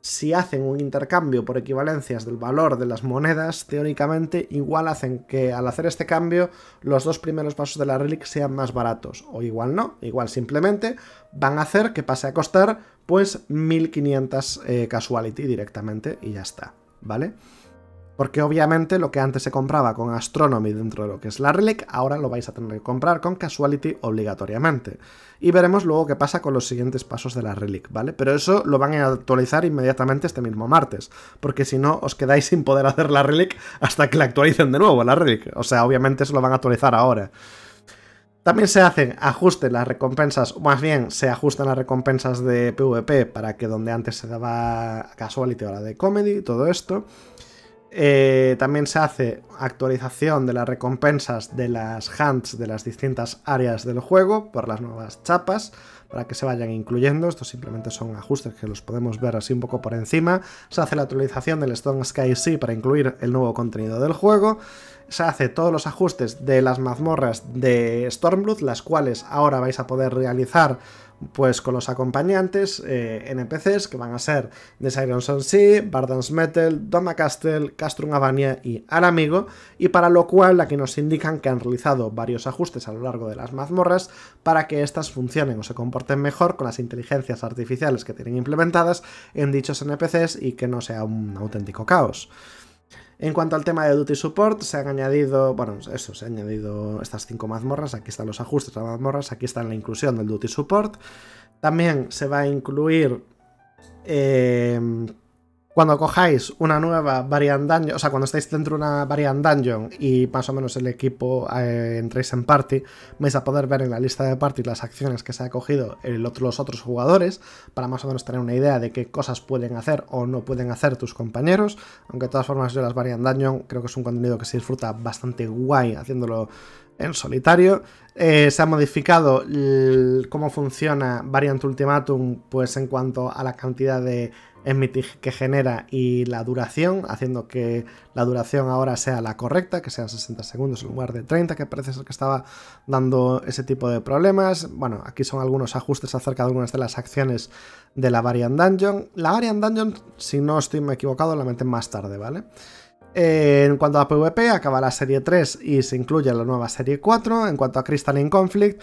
si hacen un intercambio por equivalencias del valor de las monedas, teóricamente igual hacen que al hacer este cambio los dos primeros pasos de la relic sean más baratos, o igual no, igual simplemente van a hacer que pase a costar pues mil quinientos eh, casuality directamente y ya está, ¿vale? Porque obviamente lo que antes se compraba con Astronomy dentro de lo que es la Relic, ahora lo vais a tener que comprar con Casuality obligatoriamente. Y veremos luego qué pasa con los siguientes pasos de la Relic, ¿vale? Pero eso lo van a actualizar inmediatamente este mismo martes, porque si no os quedáis sin poder hacer la Relic hasta que la actualicen de nuevo, la Relic. O sea, obviamente se lo van a actualizar ahora. También se hacen ajustes las recompensas, más bien se ajustan las recompensas de PvP para que donde antes se daba Casuality ahora de Comedy y todo esto. Eh, también se hace actualización de las recompensas de las hunts de las distintas áreas del juego por las nuevas chapas para que se vayan incluyendo. Estos simplemente son ajustes que los podemos ver así un poco por encima. Se hace la actualización del Stone Sky Sea para incluir el nuevo contenido del juego. Se hace todos los ajustes de las mazmorras de Stormblood, las cuales ahora vais a poder realizar pues con los acompañantes eh, N P Cs, que van a ser Desirons on Sea, Bardan's Metal, Doma Castle, Castrum Havania y Alamigo, y para lo cual aquí nos indican que han realizado varios ajustes a lo largo de las mazmorras para que éstas funcionen o se comporten mejor con las inteligencias artificiales que tienen implementadas en dichos N P Cs y que no sea un auténtico caos. En cuanto al tema de Duty Support, se han añadido, bueno, eso, se han añadido estas cinco mazmorras, aquí están los ajustes a las mazmorras, aquí está la inclusión del Duty Support. También se va a incluir, eh, cuando cojáis una nueva Variant Dungeon, o sea, cuando estáis dentro de una Variant Dungeon y más o menos el equipo eh, entréis en Party, vais a poder ver en la lista de Party las acciones que se ha cogido el otro, los otros jugadores, para más o menos tener una idea de qué cosas pueden hacer o no pueden hacer tus compañeros, aunque de todas formas yo las Variant Dungeon creo que es un contenido que se disfruta bastante guay haciéndolo en solitario. Eh, se ha modificado el, cómo funciona Variant Ultimatum pues en cuanto a la cantidad de Enmity que genera y la duración, haciendo que la duración ahora sea la correcta, que sean sesenta segundos en lugar de treinta, que parece ser que estaba dando ese tipo de problemas. Bueno, aquí son algunos ajustes acerca de algunas de las acciones de la Variant Dungeon. La Variant Dungeon, si no estoy equivocado, la meten más tarde, ¿vale? Eh, en cuanto a PvP, acaba la serie tres y se incluye la nueva serie cuatro. En cuanto a Crystalline Conflict,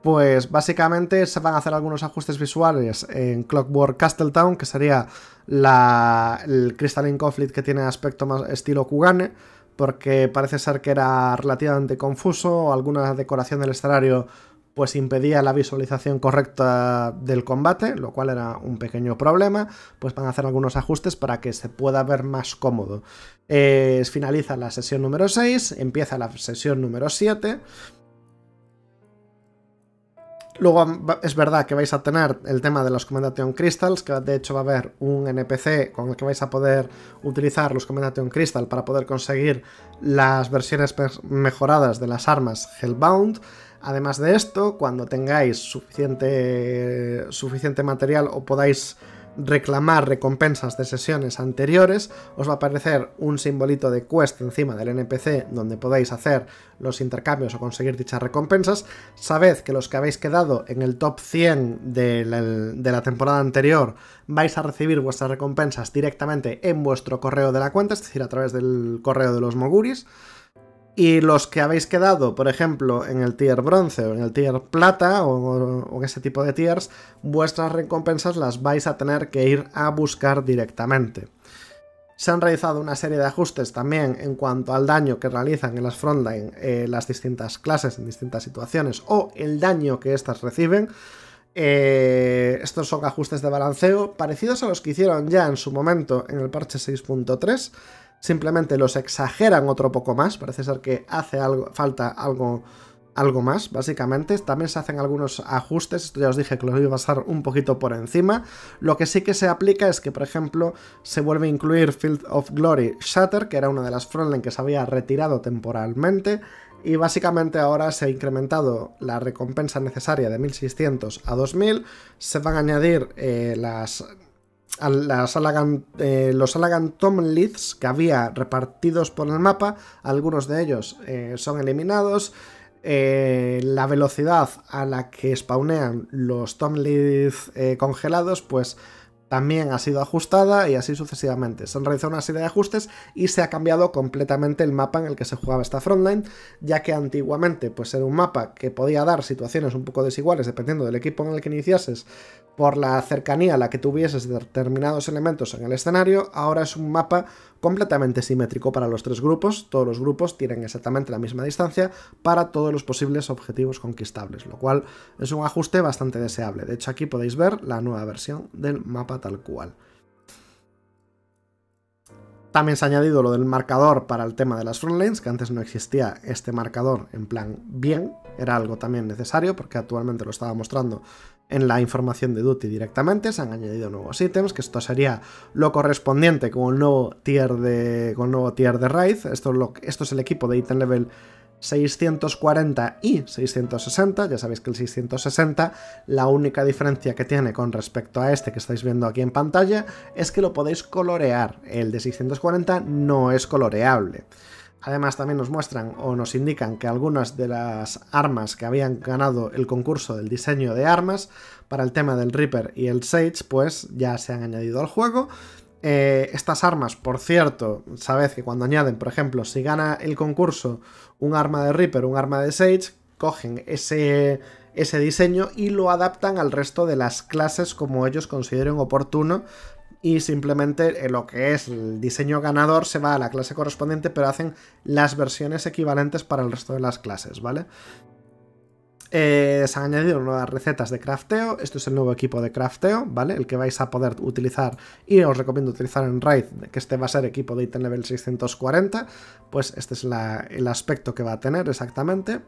pues básicamente se van a hacer algunos ajustes visuales en Clockwork Castletown, que sería la, el Crystalline Conflict que tiene aspecto más estilo Kugane, porque parece ser que era relativamente confuso, alguna decoración del escenario pues impedía la visualización correcta del combate, lo cual era un pequeño problema, pues van a hacer algunos ajustes para que se pueda ver más cómodo. Eh, finaliza la sesión número seis, empieza la sesión número siete... Luego es verdad que vais a tener el tema de los Commendation Crystals, que de hecho va a haber un N P C con el que vais a poder utilizar los Commendation Crystal para poder conseguir las versiones mejoradas de las armas Hellbound. Además de esto, cuando tengáis suficiente, suficiente material o podáis reclamar recompensas de sesiones anteriores, os va a aparecer un simbolito de quest encima del N P C donde podéis hacer los intercambios o conseguir dichas recompensas. Sabed que los que habéis quedado en el top cien de la, de la temporada anterior vais a recibir vuestras recompensas directamente en vuestro correo de la cuenta, es decir, a través del correo de los moguris. Y los que habéis quedado, por ejemplo, en el tier bronce o en el tier plata o, o en ese tipo de tiers, vuestras recompensas las vais a tener que ir a buscar directamente. Se han realizado una serie de ajustes también en cuanto al daño que realizan en las frontline eh, las distintas clases en distintas situaciones o el daño que éstas reciben. Eh, estos son ajustes de balanceo parecidos a los que hicieron ya en su momento en el parche seis punto tres. Simplemente los exageran otro poco más, parece ser que hace algo, falta algo, algo más, básicamente. También se hacen algunos ajustes, esto ya os dije que los voy a pasar un poquito por encima. Lo que sí que se aplica es que, por ejemplo, se vuelve a incluir Field of Glory Shatter, que era una de las frontline que se había retirado temporalmente, y básicamente ahora se ha incrementado la recompensa necesaria de mil seiscientos a dos mil, se van a añadir eh, las... A las Alagan, eh, los Alagan Tomliths que había repartidos por el mapa, algunos de ellos eh, son eliminados. Eh, la velocidad a la que spawnean los Tomlith eh, congelados pues también ha sido ajustada y así sucesivamente. Se han realizado una serie de ajustes y se ha cambiado completamente el mapa en el que se jugaba esta frontline, ya que antiguamente pues era un mapa que podía dar situaciones un poco desiguales dependiendo del equipo en el que iniciases por la cercanía a la que tuvieses determinados elementos en el escenario. Ahora es un mapa completamente simétrico para los tres grupos, todos los grupos tienen exactamente la misma distancia para todos los posibles objetivos conquistables, lo cual es un ajuste bastante deseable. De hecho, aquí podéis ver la nueva versión del mapa tal cual. También se ha añadido lo del marcador para el tema de las frontlines, que antes no existía este marcador en plan bien, era algo también necesario porque actualmente lo estaba mostrando en la información de Duty directamente. Se han añadido nuevos ítems, que esto sería lo correspondiente con el nuevo tier de, con el nuevo tier de Raid. Esto es, lo, esto es el equipo de ítem level seiscientos cuarenta y seiscientos sesenta, ya sabéis que el seiscientos sesenta, la única diferencia que tiene con respecto a este que estáis viendo aquí en pantalla, es que lo podéis colorear. El de seiscientos cuarenta no es coloreable. Además, también nos muestran o nos indican que algunas de las armas que habían ganado el concurso del diseño de armas para el tema del Reaper y el Sage, pues ya se han añadido al juego. Eh, estas armas, por cierto, sabed que cuando añaden, por ejemplo, si gana el concurso un arma de Reaper, un arma de Sage, cogen ese... ese diseño y lo adaptan al resto de las clases como ellos consideren oportuno, y simplemente lo que es el diseño ganador se va a la clase correspondiente, pero hacen las versiones equivalentes para el resto de las clases, ¿vale? Eh, se han añadido nuevas recetas de crafteo. Esto es el nuevo equipo de crafteo, ¿vale? El que vais a poder utilizar, y os recomiendo utilizar en Raid, que este va a ser equipo de ítem level seiscientos cuarenta, pues este es la, el aspecto que va a tener exactamente.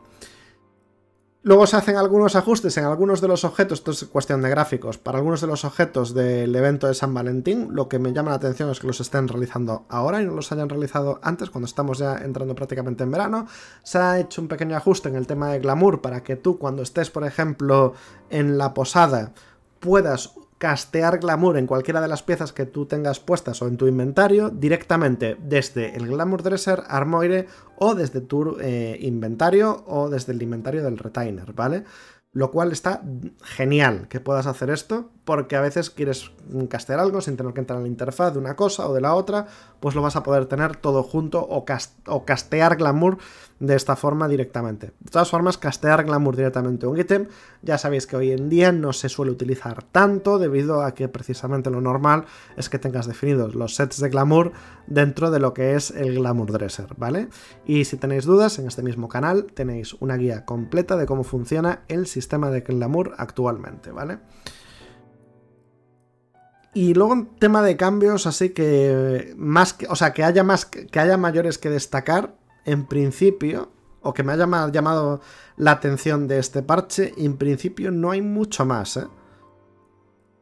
Luego se hacen algunos ajustes en algunos de los objetos, esto es cuestión de gráficos, para algunos de los objetos del evento de San Valentín. Lo que me llama la atención es que los estén realizando ahora y no los hayan realizado antes, cuando estamos ya entrando prácticamente en verano. Se ha hecho un pequeño ajuste en el tema de glamour para que tú, cuando estés, por ejemplo, en la posada, puedas castear glamour en cualquiera de las piezas que tú tengas puestas o en tu inventario directamente desde el Glamour Dresser, Armoire o desde tu eh, inventario o desde el inventario del retainer, ¿vale? Lo cual está genial que puedas hacer esto, porque a veces quieres castear algo sin tener que entrar en la interfaz de una cosa o de la otra, pues lo vas a poder tener todo junto o, cast o castear glamour de esta forma directamente. De todas formas, castear glamour directamente un ítem, ya sabéis que hoy en día no se suele utilizar tanto, debido a que precisamente lo normal es que tengas definidos los sets de glamour dentro de lo que es el Glamour Dresser, ¿vale? Y si tenéis dudas, en este mismo canal tenéis una guía completa de cómo funciona el sistema sistema de glamour actualmente, ¿vale? Y luego un tema de cambios, así que más que, o sea, que haya más que haya mayores que destacar, en principio, o que me haya llamado la atención de este parche, en principio no hay mucho más, ¿eh?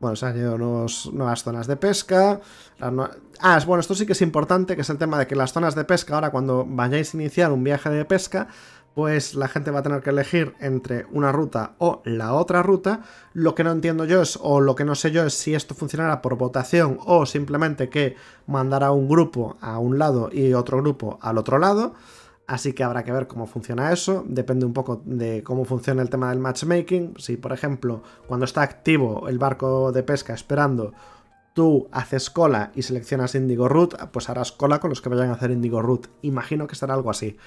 Bueno, se han añadido nuevos, nuevas zonas de pesca. Nuevas... Ah, es, bueno, esto sí que es importante, que es el tema de que las zonas de pesca, ahora cuando vayáis a iniciar un viaje de pesca, pues la gente va a tener que elegir entre una ruta o la otra ruta. Lo que no entiendo yo es, o lo que no sé yo es si esto funcionará por votación o simplemente que mandará un grupo a un lado y otro grupo al otro lado. Así que habrá que ver cómo funciona eso, depende un poco de cómo funciona el tema del matchmaking. Si, por ejemplo, cuando está activo el barco de pesca esperando, tú haces cola y seleccionas Indigo Route, pues harás cola con los que vayan a hacer Indigo Route. Imagino que será algo así.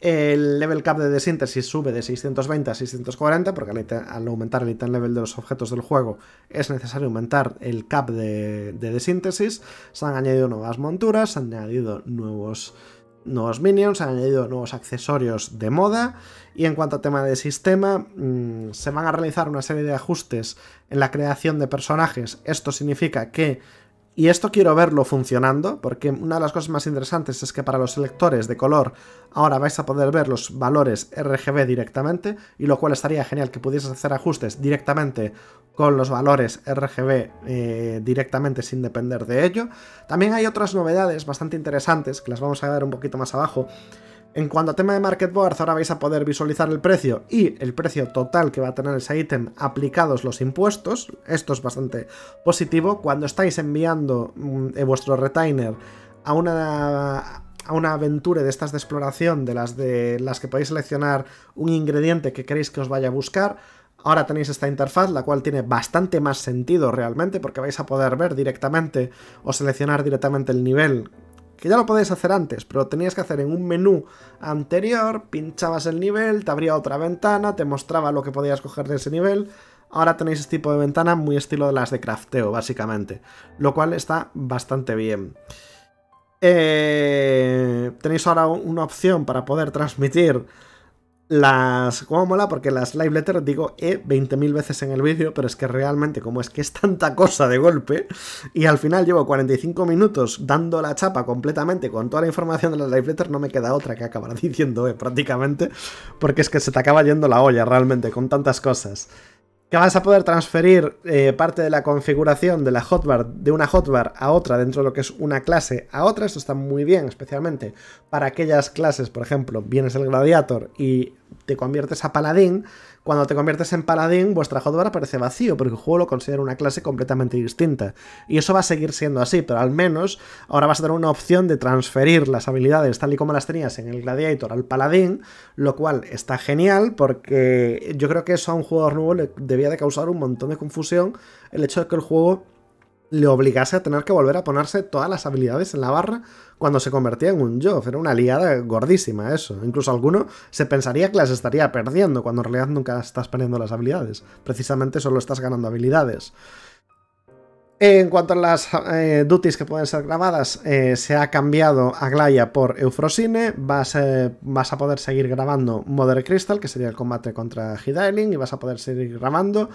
El level cap de desíntesis sube de seiscientos veinte a seiscientos cuarenta, porque al, item, al aumentar el item level de los objetos del juego es necesario aumentar el cap de, de desíntesis. Se han añadido nuevas monturas, se han añadido nuevos, nuevos minions, se han añadido nuevos accesorios de moda. Y en cuanto a tema de sistema, mmm, se van a realizar una serie de ajustes en la creación de personajes. Esto significa que... Y esto quiero verlo funcionando, porque una de las cosas más interesantes es que para los selectores de color ahora vais a poder ver los valores R G B directamente, y lo cual estaría genial que pudieses hacer ajustes directamente con los valores R G B eh, directamente sin depender de ello. También hay otras novedades bastante interesantes que las vamos a ver un poquito más abajo. En cuanto a tema de Market Boards, ahora vais a poder visualizar el precio y el precio total que va a tener ese ítem aplicados los impuestos. Esto es bastante positivo. Cuando estáis enviando mm, vuestro retainer a una... a una aventura de estas de exploración, de las de las que podéis seleccionar un ingrediente que queréis que os vaya a buscar, Ahora tenéis esta interfaz, la cual tiene bastante más sentido realmente, porque vais a poder ver directamente o seleccionar directamente el nivel, que ya lo podéis hacer antes, pero lo tenías que hacer en un menú anterior, pinchabas el nivel, te abría otra ventana, te mostraba lo que podías coger de ese nivel. Ahora tenéis este tipo de ventana muy estilo de las de crafteo, básicamente, lo cual está bastante bien. Eh, tenéis ahora una opción para poder transmitir las... ¿Cómo mola? Porque las live letters, digo eh, veinte mil veces en el vídeo, pero es que realmente, como es que es tanta cosa de golpe, y al final llevo cuarenta y cinco minutos dando la chapa completamente con toda la información de las live letters, no me queda otra que acabar diciendo eh, prácticamente, porque es que se te acaba yendo la olla realmente con tantas cosas. Que vas a poder transferir eh, parte de la configuración de la hotbar, de una hotbar a otra, dentro de lo que es una clase a otra. Esto está muy bien, especialmente para aquellas clases, por ejemplo, vienes el Gladiator y te conviertes a Paladín. Cuando te conviertes en Paladín, vuestra hotbar aparece vacío, porque el juego lo considera una clase completamente distinta. Y eso va a seguir siendo así, pero al menos ahora vas a tener una opción de transferir las habilidades tal y como las tenías en el Gladiator al Paladín, lo cual está genial, porque yo creo que eso a un jugador nuevo le debía de causar un montón de confusión, el hecho de que el juego le obligase a tener que volver a ponerse todas las habilidades en la barra cuando se convertía en un job. Era una liada gordísima eso. Incluso alguno se pensaría que las estaría perdiendo, cuando en realidad nunca estás perdiendo las habilidades. Precisamente solo estás ganando habilidades. En cuanto a las eh, duties que pueden ser grabadas, eh, se ha cambiado a Glaya por Euphrosyne. Vas, eh, vas a poder seguir grabando Mother Crystal, que sería el combate contra Hidaelin, y vas a poder seguir grabando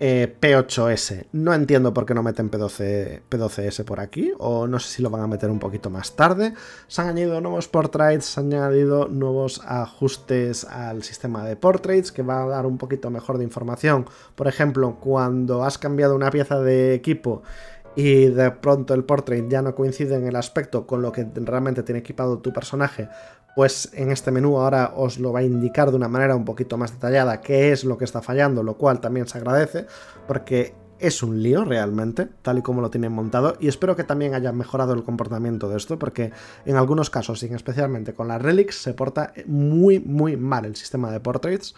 eh, P ocho S. No entiendo por qué no meten P doce, P doce S por aquí, o no sé si lo van a meter un poquito más tarde. Se han añadido nuevos portraits, se han añadido nuevos ajustes al sistema de portraits, que va a dar un poquito mejor de información. Por ejemplo, cuando has cambiado una pieza de equipo y de pronto el portrait ya no coincide en el aspecto con lo que realmente tiene equipado tu personaje, pues en este menú ahora os lo va a indicar de una manera un poquito más detallada qué es lo que está fallando, lo cual también se agradece, porque es un lío realmente, tal y como lo tienen montado. Y espero que también hayan mejorado el comportamiento de esto, porque en algunos casos, y especialmente con las relics, se porta muy muy mal el sistema de portraits.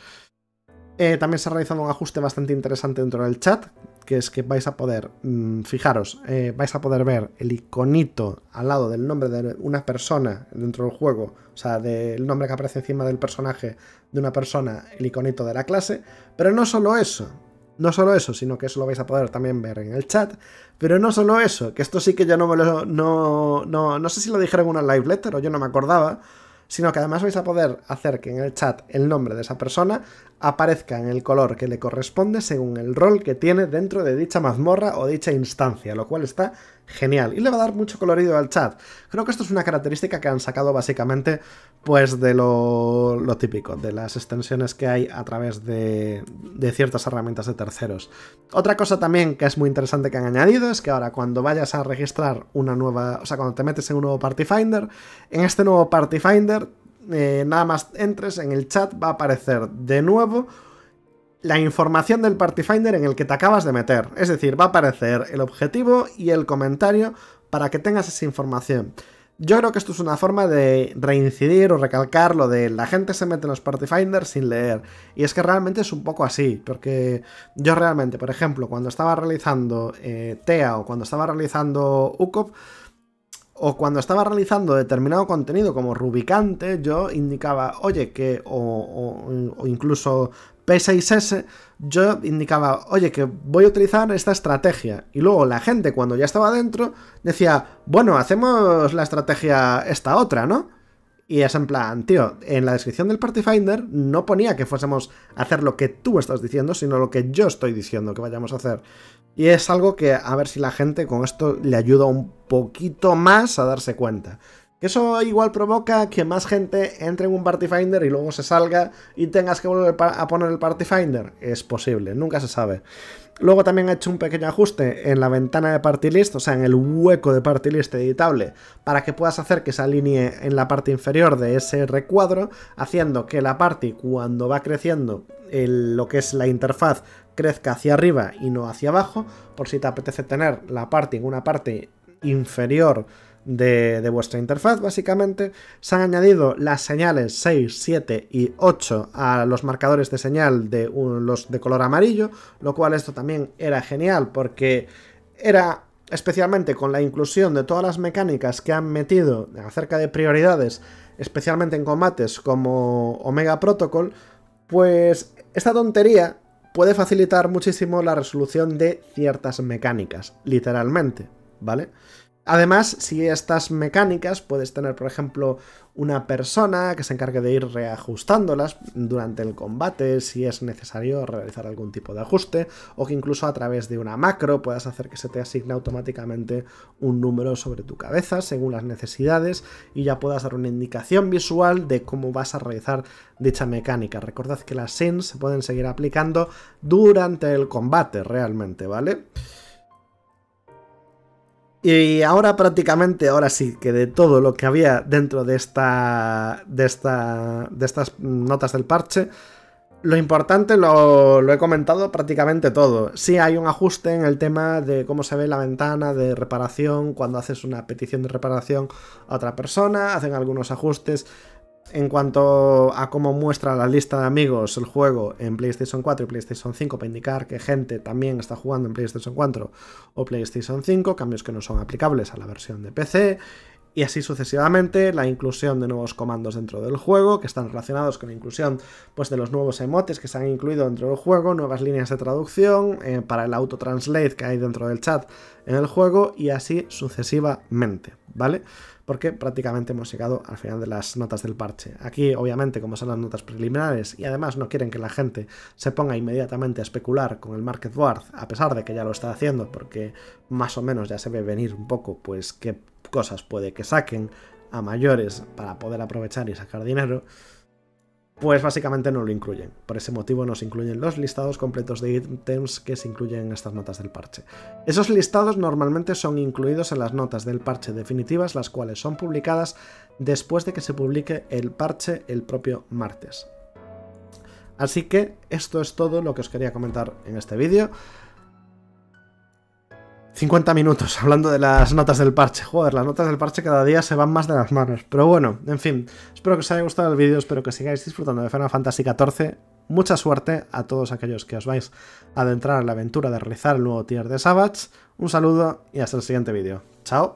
Eh, también se ha realizado un ajuste bastante interesante dentro del chat, que es que vais a poder, mmm, fijaros, eh, vais a poder ver el iconito al lado del nombre de una persona dentro del juego, o sea, del nombre que aparece encima del personaje de una persona, el iconito de la clase. Pero no solo eso, no solo eso, sino que eso lo vais a poder también ver en el chat. Pero no solo eso, que esto sí que yo no me lo... No, no, no sé si lo dijeron en una live letter o yo no me acordaba, sino que además vais a poder hacer que en el chat el nombre de esa persona aparezca en el color que le corresponde según el rol que tiene dentro de dicha mazmorra o dicha instancia, lo cual está genial y le va a dar mucho colorido al chat. Creo que esto es una característica que han sacado básicamente pues de lo, lo típico, de las extensiones que hay a través de, de ciertas herramientas de terceros. Otra cosa también que es muy interesante que han añadido es que ahora cuando vayas a registrar una nueva... O sea, cuando te metes en un nuevo Party Finder, en este nuevo Party Finder, Eh, nada más entres en el chat va a aparecer de nuevo la información del Party Finder en el que te acabas de meter, es decir, va a aparecer el objetivo y el comentario para que tengas esa información. Yo creo que esto es una forma de reincidir o recalcar lo de la gente se mete en los Party Finders sin leer, y es que realmente es un poco así, porque yo realmente, por ejemplo, cuando estaba realizando eh, T E A o cuando estaba realizando U C O P, o cuando estaba realizando determinado contenido como Rubicante, yo indicaba, oye, que... O, o, o incluso P seis S, yo indicaba, oye, que voy a utilizar esta estrategia. Y luego la gente, cuando ya estaba dentro, decía, bueno, hacemos la estrategia esta otra, ¿no? Y es en plan, tío, en la descripción del Party Finder no ponía que fuésemos a hacer lo que tú estás diciendo, sino lo que yo estoy diciendo que vayamos a hacer. Y es algo que a ver si la gente con esto le ayuda un poquito más a darse cuenta. Que eso igual provoca que más gente entre en un Party Finder y luego se salga y tengas que volver a poner el Party Finder. Es posible, nunca se sabe. Luego también he hecho un pequeño ajuste en la ventana de Party List, o sea, en el hueco de Party List editable, para que puedas hacer que se alinee en la parte inferior de ese recuadro, haciendo que la party, cuando va creciendo, el, lo que es la interfaz, crezca hacia arriba y no hacia abajo, por si te apetece tener la party en una parte inferior de, de vuestra interfaz, básicamente. Se han añadido las señales seis, siete y ocho a los marcadores de señal de un, los de color amarillo, lo cual esto también era genial porque era... especialmente con la inclusión de todas las mecánicas que han metido acerca de prioridades, especialmente en combates como Omega Protocol, pues esta tontería puede facilitar muchísimo la resolución de ciertas mecánicas, literalmente, ¿vale? Además, si estas mecánicas puedes tener, por ejemplo, una persona que se encargue de ir reajustándolas durante el combate, si es necesario realizar algún tipo de ajuste, o que incluso a través de una macro puedas hacer que se te asigne automáticamente un número sobre tu cabeza según las necesidades y ya puedas dar una indicación visual de cómo vas a realizar dicha mecánica. Recordad que las S I Ns se pueden seguir aplicando durante el combate realmente, ¿vale? Y ahora prácticamente, ahora sí que de todo lo que había dentro de esta, de esta, de estas notas del parche, lo importante lo, lo he comentado prácticamente todo. Sí hay un ajuste en el tema de cómo se ve la ventana de reparación cuando haces una petición de reparación a otra persona, hacen algunos ajustes en cuanto a cómo muestra la lista de amigos el juego en PlayStation cuatro y PlayStation cinco para indicar que gente también está jugando en PlayStation cuatro o PlayStation cinco, cambios que no son aplicables a la versión de P C, y así sucesivamente. La inclusión de nuevos comandos dentro del juego que están relacionados con la inclusión, pues, de los nuevos emotes que se han incluido dentro del juego, nuevas líneas de traducción eh, para el autotranslate que hay dentro del chat en el juego y así sucesivamente, ¿vale? Porque prácticamente hemos llegado al final de las notas del parche. Aquí, obviamente, como son las notas preliminares y además no quieren que la gente se ponga inmediatamente a especular con el market board, a pesar de que ya lo está haciendo, porque más o menos ya se ve venir un poco pues qué cosas puede que saquen a mayores para poder aprovechar y sacar dinero, pues básicamente no lo incluyen. Por ese motivo no se incluyen los listados completos de ítems que se incluyen en estas notas del parche. Esos listados normalmente son incluidos en las notas del parche definitivas, las cuales son publicadas después de que se publique el parche el propio martes. Así que esto es todo lo que os quería comentar en este vídeo. cincuenta minutos hablando de las notas del parche. Joder, las notas del parche cada día se van más de las manos. Pero bueno, en fin, espero que os haya gustado el vídeo, espero que sigáis disfrutando de Final Fantasy catorce. Mucha suerte a todos aquellos que os vais a adentrar en la aventura de realizar el nuevo tier de Savage. Un saludo y hasta el siguiente vídeo. Chao.